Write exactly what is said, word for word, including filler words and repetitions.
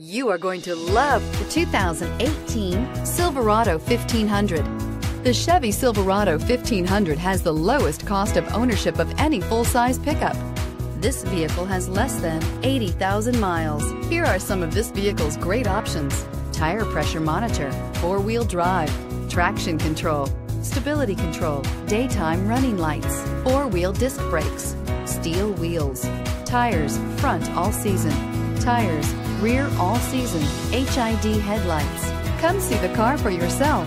You are going to love the two thousand eighteen Silverado fifteen hundred. The Chevy Silverado fifteen hundred has the lowest cost of ownership of any full-size pickup. This vehicle has less than eighty thousand miles. Here are some of this vehicle's great options: tire pressure monitor, four-wheel drive, traction control, stability control, daytime running lights, four-wheel disc brakes, steel wheels, tires front all season, tires rear all season, H I D headlights. Come see the car for yourself.